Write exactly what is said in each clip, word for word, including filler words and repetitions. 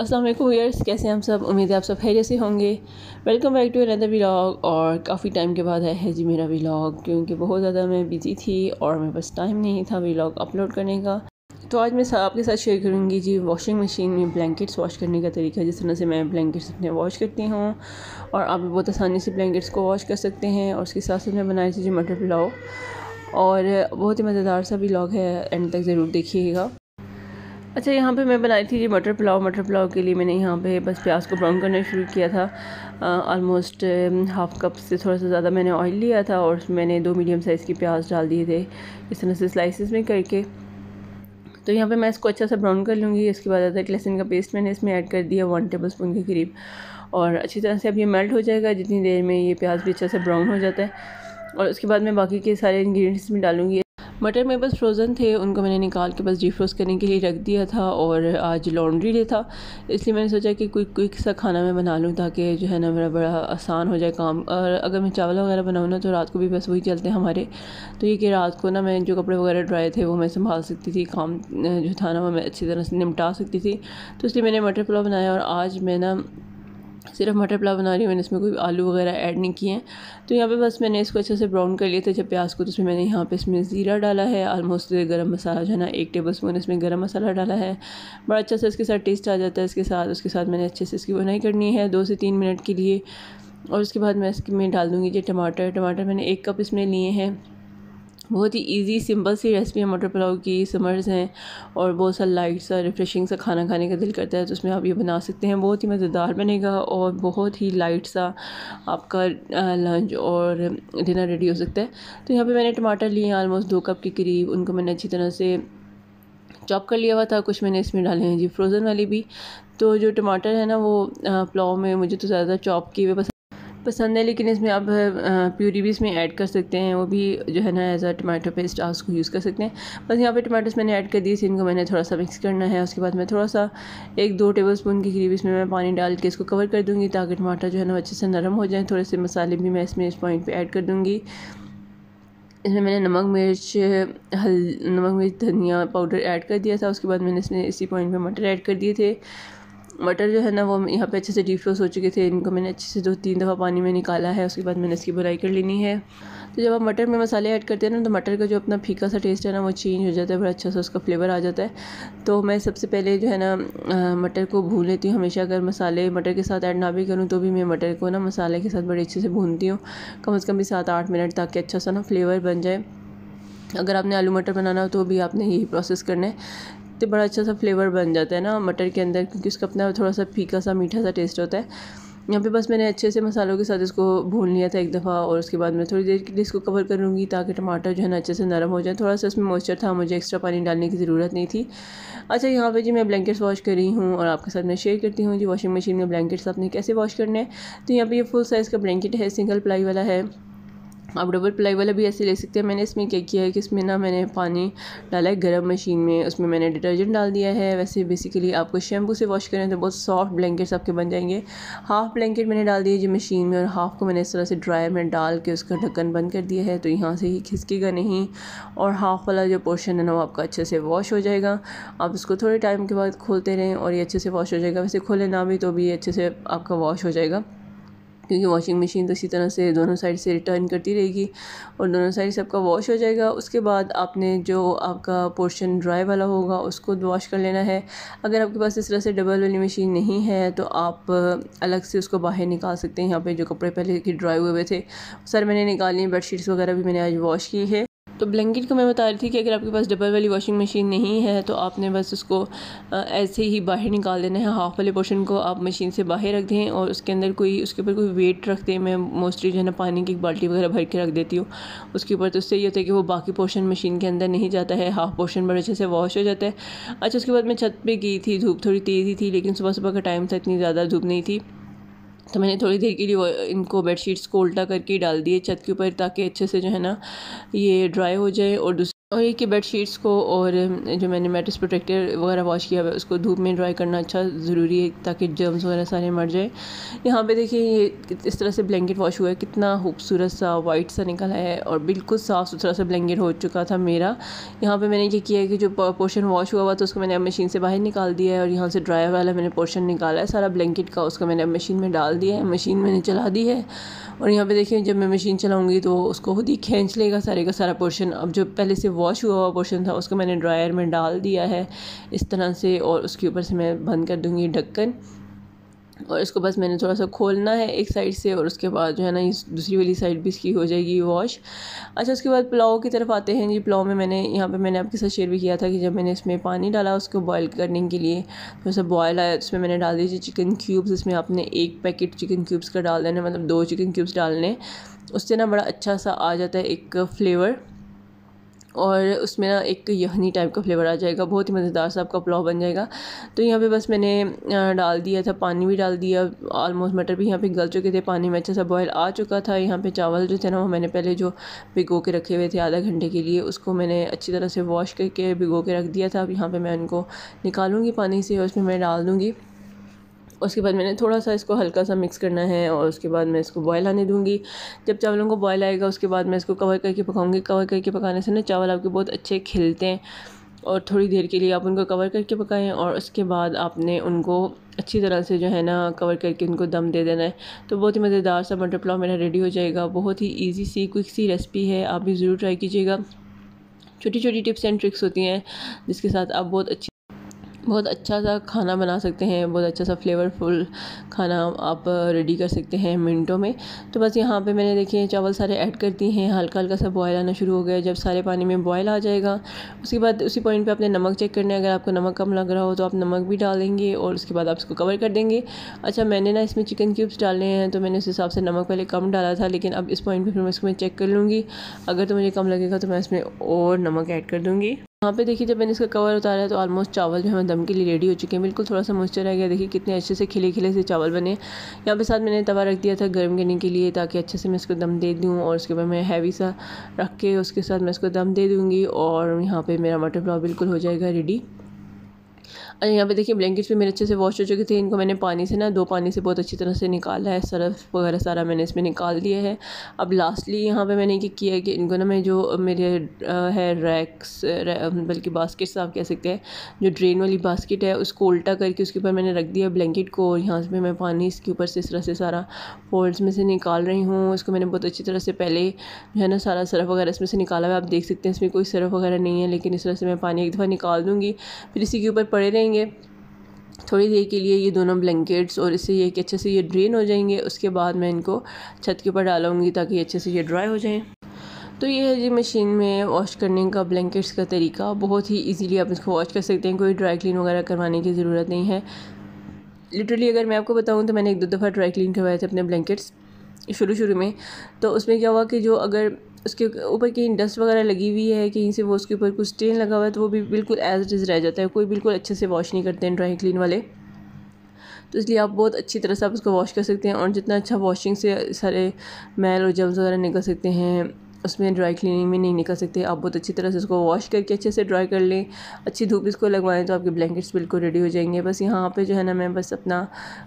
अस्सलाम वालेकुम व्यूअर्स, कैसे हम सब? उम्मीद है आप सब खैरियत से होंगे। Welcome back to another vlog. और काफ़ी टाइम के बाद है जी मेरा व्लॉग, क्योंकि बहुत ज़्यादा मैं बिज़ी थी और मेरे पास टाइम नहीं था व्लॉग अपलोड करने का। तो आज मैं आपके साथ शेयर करूंगी जी वॉशिंग मशीन में ब्लैंकेट्स वॉश करने का तरीका। जिस तरह से मैं ब्लैंकेट्स अपने वॉश करती हूँ और आप भी बहुत आसानी से ब्लैंकेट्स को वॉश कर सकते हैं। और उसके साथ साथ मैं बनाई थी जी मटर पुलाव, और बहुत ही मज़ेदार सा व्लॉग है, एंड तक ज़रूर देखिएगा। अच्छा, यहाँ पे मैं बनाई थी जी मटर पुलाव। मटर पुलाव के लिए मैंने यहाँ पे बस प्याज को ब्राउन करना शुरू किया था। ऑलमोस्ट हाफ़ कप से थोड़ा सा ज़्यादा मैंने ऑयल लिया था और मैंने दो मीडियम साइज़ की प्याज डाल दिए थे इस तरह से स्लाइसिस में करके। तो यहाँ पे मैं इसको अच्छा सा ब्राउन कर लूँगी। इसके बाद अदरक लहसुन का पेस्ट मैंने इसमें ऐड कर दिया वन टेबल स्पून के करीब, और अच्छी तरह से अब ये मेल्ट हो जाएगा। जितनी देर में ये प्याज भी अच्छा सा ब्राउन हो जाता है, और उसके बाद मैं बाकी के सारे इंग्रेडिएंट्स में डालूँगी। मटर मेरे पास फ्रोज़न थे, उनको मैंने निकाल के बस डीफ्रोस्ट करने के लिए रख दिया था। और आज लॉन्ड्री डे था, इसलिए मैंने सोचा कि कोई क्विक सा खाना मैं बना लूँ, ताकि जो है ना मेरा बड़ा आसान हो जाए काम। और अगर मैं चावल वगैरह बनाऊँ ना, तो रात को भी बस वही चलते हैं हमारे। तो ये कि रात को ना मैं जो कपड़े वगैरह ड्राई थे वो मैं संभाल सकती थी, काम जो था ना वो मैं अच्छी तरह से निपटा सकती थी। तो इसलिए मैंने मटर पुलाव बनाया, और आज मैं ना सिर्फ मटर पुलाव बना रही हूँ, मैंने इसमें कोई आलू वगैरह ऐड नहीं किए हैं। तो यहाँ पे बस मैंने इसको अच्छे से ब्राउन कर लिया था जब प्याज को। तो उसमें मैंने यहाँ पे इसमें ज़ीरा डाला है, आलमोस्ट गरम मसाला जो है ना एक टेबल स्पून इसमें गरम मसाला डाला है। बड़ा अच्छा सा इसके साथ टेस्ट आ जाता है इसके साथ। उसके साथ मैंने अच्छे से इसकी भुनाई करनी है दो से तीन मिनट के लिए। और उसके बाद मैं इसके में डाल दूँगी जी टमाटर। टमाटर मैंने एक कप इसमें लिए हैं। बहुत ही इजी सिंपल सी रेसिपी है मटर पुलाव की। समर्स हैं और बहुत सा लाइट सा रिफ़्रेशिंग सा खाना खाने का दिल करता है, तो उसमें आप ये बना सकते हैं। बहुत ही मज़ेदार बनेगा और बहुत ही लाइट सा आपका लंच और डिनर रेडी हो सकता है। तो यहाँ पे मैंने टमाटर लिए आलमोस्ट दो कप के करीब। उनको मैंने अच्छी तरह से चॉप कर लिया हुआ था। कुछ मैंने इसमें डाले हैं जी फ्रोज़न वाले भी। तो जो टमाटर है ना वो पुलाव में मुझे तो ज़्यादा चॉप किए हुए पसंद है, लेकिन इसमें आप प्यूरी भी इसमें ऐड कर सकते हैं। वो भी जो है ना एज अ टमाटो पेस्ट आप उसको यूज़ कर सकते हैं। बस यहाँ पे टमाटर्स मैंने ऐड कर दिए थे, इनको मैंने थोड़ा सा मिक्स करना है। उसके बाद मैं थोड़ा सा एक दो टेबल स्पून के करीब इसमें मैं पानी डाल के इसको कवर कर दूँगी, ताकि टमाटर जो है ना अच्छे से नरम हो जाए। थोड़े से मसाले भी मैं इसमें इस पॉइंट पर ऐड कर दूँगी। इसमें मैंने नमक मिर्च हल नमक मिर्च धनिया पाउडर ऐड कर दिया था। उसके बाद मैंने इसमें इसी पॉइंट पर मटर ऐड कर दिए थे। मटर जो है ना वो यहाँ पे अच्छे से डीफ्रोस्ट हो चुके थे। इनको मैंने अच्छे से दो तीन दफ़ा पानी में निकाला है। उसके बाद मैंने इसकी बुराई कर लेनी है। तो जब आप मटर में मसाले ऐड करते हैं ना, तो मटर का जो अपना फीका सा टेस्ट है ना वो चेंज हो जाता है, बड़ा अच्छा सा उसका फ्लेवर आ जाता है। तो मैं सबसे पहले जो है ना मटर को भून लेती हूँ हमेशा। अगर मसाले मटर के साथ ऐड ना भी करूँ, तो भी मैं मटर को ना मसाले के साथ बड़े अच्छे से भूनती हूँ, कम अज़ कम भी सात आठ मिनट, ताकि अच्छा सा ना फ्लेवर बन जाए। अगर आपने आलू मटर बनाना हो तो भी आपने यही प्रोसेस करना है, तो बड़ा अच्छा सा फ्लेवर बन जाता है ना मटर के अंदर, क्योंकि उसका अपना थोड़ा सा फीका सा मीठा सा टेस्ट होता है। यहाँ पे बस मैंने अच्छे से मसालों के साथ इसको भून लिया था एक दफ़ा, और उसके बाद मैं थोड़ी देर के लिए इसको कवर करूँगी, ताकि टमाटर जो है ना अच्छे से नरम हो जाए। थोड़ा सा इसमें मॉइस्चर था, मुझे एक्स्ट्रा पानी डालने की ज़रूरत नहीं थी। अच्छा, यहाँ पे जी मैं ब्लैंकेट्स वॉश कर रही हूँ, और आपके साथ मैं शेयर करती हूँ जी वॉशिंग मशीन में ब्लैंकेट्स आपने कैसे वॉश करने हैं। तो यहाँ पर ये फुल साइज़ का ब्लैंकेट है, सिंगल प्लाई वाला है, आप डबल प्लाई वाला भी ऐसे ले सकते हैं। मैंने इसमें क्या किया है कि इसमें ना मैंने पानी डाला है गर्म मशीन में, उसमें मैंने डिटर्जेंट डाल दिया है। वैसे बेसिकली आपको शैम्पू से वॉश करें तो बहुत सॉफ्ट ब्लैंकेट्स आपके बन जाएंगे। हाफ़ ब्लैंकेट मैंने डाल दिया जी मशीन में, और हाफ़ को मैंने इस तरह से ड्रायर में डाल के उसका ढक्कन बंद कर दिया है। तो यहाँ से ही खिसकेगा नहीं, और हाफ़ वाला जो पोर्शन है ना वो आपका अच्छे से वॉश हो जाएगा। आप इसको थोड़े टाइम के बाद खोलते रहें और ये अच्छे से वॉश हो जाएगा। वैसे खोले ना भी तो भी अच्छे से आपका वॉश हो जाएगा, क्योंकि वॉशिंग मशीन तो इसी तरह से दोनों साइड से रिटर्न करती रहेगी और दोनों साइड से आपका वॉश हो जाएगा। उसके बाद आपने जो आपका पोर्शन ड्राई वाला होगा उसको वॉश कर लेना है। अगर आपके पास इस तरह से डबल वाली मशीन नहीं है, तो आप अलग से उसको बाहर निकाल सकते हैं। यहाँ पे जो कपड़े पहले के ड्राई हुए हुए थे सर मैंने निकाले, बेडशीट्स वगैरह भी मैंने आज वॉश की है। तो ब्लैंकेट को मैं बता रही थी कि अगर आपके पास डबल वाली वॉशिंग मशीन नहीं है, तो आपने बस उसको ऐसे ही बाहर निकाल देना है। हाफ वाले पोर्शन को आप मशीन से बाहर रख दें, और उसके अंदर कोई उसके ऊपर कोई वेट रख दें। मैं मोस्टली जो है ना पानी की एक बाल्टी वगैरह भर के रख देती हूँ उसके ऊपर। तो उससे ये होता है कि वो बाकी पोर्शन मशीन के अंदर नहीं जाता है, हाफ पोर्शन बड़े अच्छे से वॉश हो जाता है। अच्छा, उसके बाद मैं छत पर गई थी, धूप थोड़ी तेज़ ही थी, लेकिन सुबह सुबह का टाइम था, इतनी ज़्यादा धूप नहीं थी। तो मैंने थोड़ी देर के लिए इनको बेडशीट्स को उल्टा करके डाल दिए छत के ऊपर, ताकि अच्छे से जो है ना ये ड्राई हो जाए। और और ये कि बेडशीट्स को और जो मैंने मैट्रेस प्रोटेक्टर वगैरह वॉश किया हुआ है उसको धूप में ड्राई करना अच्छा ज़रूरी है ताकि जर्म्स वगैरह सारे मर जाए। यहाँ पे देखिए ये इस तरह से ब्लैंकेट वॉश हुआ है, कितना खूबसूरत सा वाइट सा निकला है और बिल्कुल साफ़ सुथरा सा ब्लैंकेट हो चुका था मेरा। यहाँ पर मैंने ये किया है कि जो पोर्शन वॉश हुआ हुआ तो उसको मैंने अब मशीन से बाहर निकाल दिया है और यहाँ से ड्रायर वाला मैंने पोर्शन निकाला है सारा ब्लैंकेट का, उसको मैंने अब मशीन में डाल दिया है, मशीन मैंने चला दी है। और यहाँ पर देखिए जब मैं मशीन चलाऊँगी तो उसको खुद ही खींच लेगा सारे का सारा पोर्शन। अब जो पहले से वॉश हुआ हुआ पोर्शन था उसको मैंने ड्रायर में डाल दिया है इस तरह से और उसके ऊपर से मैं बंद कर दूंगी ढक्कन और इसको बस मैंने थोड़ा सा खोलना है एक साइड से और उसके बाद जो है ना इस दूसरी वाली साइड भी इसकी हो जाएगी वॉश। अच्छा उसके बाद पुलाव की तरफ आते हैं जी। पुलाव में मैंने यहाँ पे मैंने आपके साथ शेयर भी किया था कि जब मैंने इसमें पानी डाला उसको बॉयल करने के लिए थोड़ा तो सा बॉयल आया उसमें मैंने डाल दी चिकन क्यूब्स। इसमें आपने एक पैकेट चिकन क्यूब्स का डाल देना, मतलब दो चिकन क्यूब्स डालने, उससे ना बड़ा अच्छा सा आ जाता है एक फ्लेवर और उसमें ना एक यखनी टाइप का फ्लेवर आ जाएगा, बहुत ही मज़ेदार सा आपका पुलाव बन जाएगा। तो यहाँ पे बस मैंने डाल दिया था, पानी भी डाल दिया, ऑलमोस्ट मटर भी यहाँ पे गल चुके थे, पानी में अच्छा सा बॉयल आ चुका था। यहाँ पे चावल जो थे ना वो मैंने पहले जो भिगो के रखे हुए थे आधा घंटे के लिए उसको मैंने अच्छी तरह से वॉश करके भिगो के रख दिया था। अब यहाँ पर मैं उनको निकालूँगी पानी से और उसमें मैं डाल दूँगी। उसके बाद मैंने थोड़ा सा इसको हल्का सा मिक्स करना है और उसके बाद मैं इसको बॉयल आने दूंगी। जब चावलों को बॉयल आएगा उसके बाद मैं इसको कवर करके पकाऊंगी। कवर करके पकाने से ना चावल आपके बहुत अच्छे खिलते हैं और थोड़ी देर के लिए आप उनको कवर करके पकाएं और उसके बाद आपने उनको अच्छी तरह से जो है ना कवर करके उनको दम दे देना है। तो बहुत ही मज़ेदार सा मटर पुलाव मेरा रेडी हो जाएगा। बहुत ही ईजी सी क्विक सी रेसिपी है, आप भी ज़रूर ट्राई कीजिएगा। छोटी छोटी टिप्स एंड ट्रिक्स होती हैं जिसके साथ आप बहुत अच्छी बहुत अच्छा सा खाना बना सकते हैं, बहुत अच्छा सा फ्लेवरफुल खाना आप रेडी कर सकते हैं मिनटों में। तो बस यहाँ पे मैंने देखिए चावल सारे ऐड कर दिए हैं, हल्का हल्का सा बॉयल आना शुरू हो गया। जब सारे पानी में बॉयल आ जाएगा उसके बाद उसी पॉइंट पे आपने नमक चेक करना है, अगर आपको नमक कम लग रहा हो तो आप नमक भी डालेंगे और उसके बाद आप इसको कवर कर देंगे। अच्छा मैंने ना इसमें चिकन क्यूब्स डालने हैं तो मैंने उस हिसाब से नमक पहले कम डाला था, लेकिन अब इस पॉइंट पर फिर मैं इसको चेक कर लूँगी, अगर तो मुझे कम लगेगा तो मैं इसमें और नमक ऐड कर दूँगी। यहाँ पे देखिए जब मैंने इसका कवर उतारा तो ऑलमोस्ट चावल जो है दम के लिए रेडी हो चुके हैं, बिल्कुल थोड़ा सा मॉइस्चर आ गया। देखिए कितने अच्छे से खिले खिले से चावल बने। यहाँ पे साथ मैंने तवा रख दिया था गर्म करने के लिए ताकि अच्छे से मैं इसको दम दे दूँ और उसके बाद मैं हैवी सा रख के उसके साथ मैं इसको दम दे दूँगी और यहाँ पर मेरा मटर पुलाव बिल्कुल हो जाएगा रेडी। और यहाँ पे देखिए ब्लैंकेट्स भी मेरे अच्छे से वॉश हो चुके थे, इनको मैंने पानी से ना दो पानी से बहुत अच्छी तरह से निकाला है, सर्फ वगैरह सारा मैंने इसमें निकाल दिया है। अब लास्टली यहाँ पे मैंने ये किया है कि इनको ना मैं जो मेरे है रैक्स बल्कि बास्केट्स आप कह सकते हैं, जो ड्रेन वाली बास्केट है उसको उल्टा करके उसके ऊपर मैंने रख दिया ब्लैंकेट को और यहाँ से मैं पानी इसके ऊपर से इस तरह से सारा फोल्ड्स में से निकाल रही हूँ। इसको मैंने बहुत अच्छी तरह से पहले जो है ना सारा सर्फ वगैरह इसमें से निकाला हुआ, आप देख सकते हैं इसमें कोई सर्फ वगैरह नहीं है, लेकिन इस तरह से मैं पानी एक दफ़ा निकाल दूँगी। फिर इसी के ऊपर पड़े रहेंगे थोड़ी देर के लिए ये दोनों ब्लैंकेट्स और इससे ये कि अच्छे से ये ड्रेन हो जाएंगे। उसके बाद मैं इनको छत के ऊपर डालूंगी ताकि अच्छे से ये ड्राई हो जाएं। तो ये है जी मशीन में वॉश करने का ब्लैंकेट्स का तरीका, बहुत ही इजीली आप इसको वॉश कर सकते हैं, कोई ड्राई क्लीन वगैरह करवाने की ज़रूरत नहीं है। लिटरली अगर मैं आपको बताऊँ तो मैंने एक दो दफ़ा ड्राई क्लीन करवाए थे अपने ब्लैंकेट्स शुरू शुरू में, तो उसमें क्या हुआ कि जो अगर उसके ऊपर कहीं डस्ट वगैरह लगी हुई है कहीं से वो उसके ऊपर कुछ स्टेन लगा हुआ है तो वो भी बिल्कुल एज इट इज़ रह जाता है, कोई बिल्कुल अच्छे से वॉश नहीं करते हैं ड्राई क्लीन वाले। तो इसलिए आप बहुत अच्छी तरह से आप उसको वॉश कर सकते हैं और जितना अच्छा वॉशिंग से सारे मैल और जम्स वगैरह निकल सकते हैं उसमें ड्राई क्लीनिंग में नहीं निकल सकते। आप बहुत अच्छी तरह से उसको वॉश करके अच्छे से ड्राई कर लें, अच्छी धूप इसको लगवाएं तो आपके ब्लैंकेट्स बिल्कुल रेडी हो जाएंगे। बस यहाँ पे जो है ना मैं बस अपना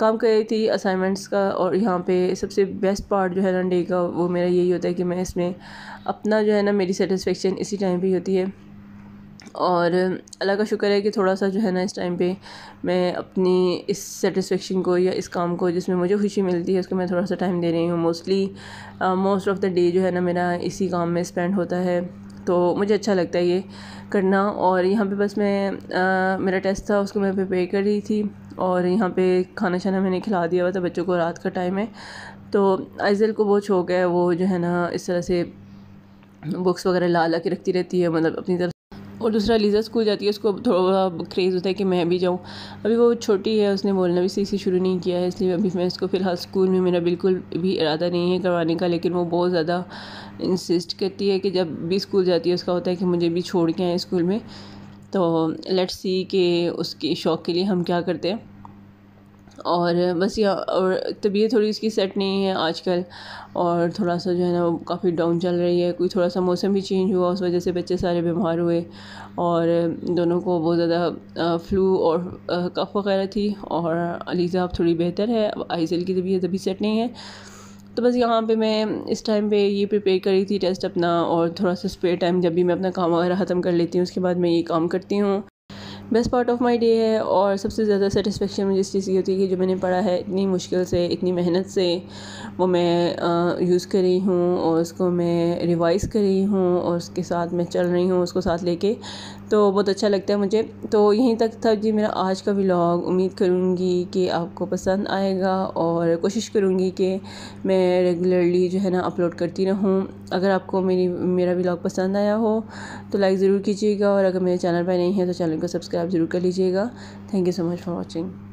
काम कर रही थी असाइनमेंट्स का, और यहाँ पे सबसे बेस्ट पार्ट जो है ना डे का वो मेरा यही होता है कि मैं इसमें अपना जो है ना मेरी सेटिस्फेक्शन इसी टाइम पर होती है। और अल्लाह का शुक्र है कि थोड़ा सा जो है ना इस टाइम पे मैं अपनी इस सेटिस्फेक्शन को या इस काम को जिसमें मुझे खुशी मिलती है उसको मैं थोड़ा सा टाइम दे रही हूँ। Mostly most of the day जो है ना मेरा इसी काम में स्पेंड होता है, तो मुझे अच्छा लगता है ये करना। और यहाँ पे बस मैं आ, मेरा टेस्ट था उसको मैं प्रिपेयर कर रही थी और यहाँ पे खाना शाना मैंने खिला दिया हुआ था बच्चों को, रात का टाइम है। तो आइजल को बहुत शौक़ है, वो जो है ना इस तरह से बुक्स वगैरह ला ला के रखती रहती है, मतलब अपनी तरफ। और दूसरा लीजा स्कूल जाती है, उसको थोड़ा क्रेज़ होता है कि मैं भी जाऊँ। अभी वो छोटी है, उसने बोलना भी सीखी शुरू नहीं किया है, इसलिए अभी मैं इसको फ़िलहाल स्कूल में मेरा बिल्कुल भी इरादा नहीं है करवाने का। लेकिन वो बहुत ज़्यादा इंसिस्ट करती है कि जब भी स्कूल जाती है उसका होता है कि मुझे भी छोड़ के आए स्कूल में। तो लेट्स सी कि उसके शौक़ के लिए हम क्या करते हैं। और बस ये, और तबीयत थोड़ी इसकी सेट नहीं है आजकल, और थोड़ा सा जो है ना काफ़ी डाउन चल रही है। कोई थोड़ा सा मौसम भी चेंज हुआ, उस वजह से बच्चे सारे बीमार हुए और दोनों को बहुत ज़्यादा फ्लू और कफ वगैरह थी। और अलीज़ा अब थोड़ी बेहतर है, अब आइजल की तबीयत अभी सेट नहीं है। तो बस यहाँ पे मैं इस टाइम पे ये प्रिपेयर करी थी टेस्ट अपना, और थोड़ा सा स्पेयर टाइम जब भी मैं अपना काम वगैरह ख़त्म कर लेती हूँ उसके बाद मैं ये काम करती हूँ। Best part of my day है, और सबसे ज़्यादा सेटिस्फेक्शन मुझे इस चीज़ की होती है कि जो मैंने पढ़ा है इतनी मुश्किल से, इतनी मेहनत से, वो मैं यूज़ कर रही हूँ और उसको मैं रिवाइज़ कर रही हूँ और उसके साथ मैं चल रही हूँ उसको साथ लेके, तो बहुत अच्छा लगता है मुझे। तो यहीं तक था जी मेरा आज का व्लॉग। उम्मीद करूँगी कि आपको पसंद आएगा, और कोशिश करूँगी कि मैं रेगुलरली जो है ना अपलोड करती रहूँ। अगर आपको मेरी मेरा व्लॉग पसंद आया हो तो लाइक ज़रूर कीजिएगा, और अगर मेरे चैनल पर नहीं है तो चैनल को सब्सक्राइब ज़रूर कर लीजिएगा। Thank you so much for watching.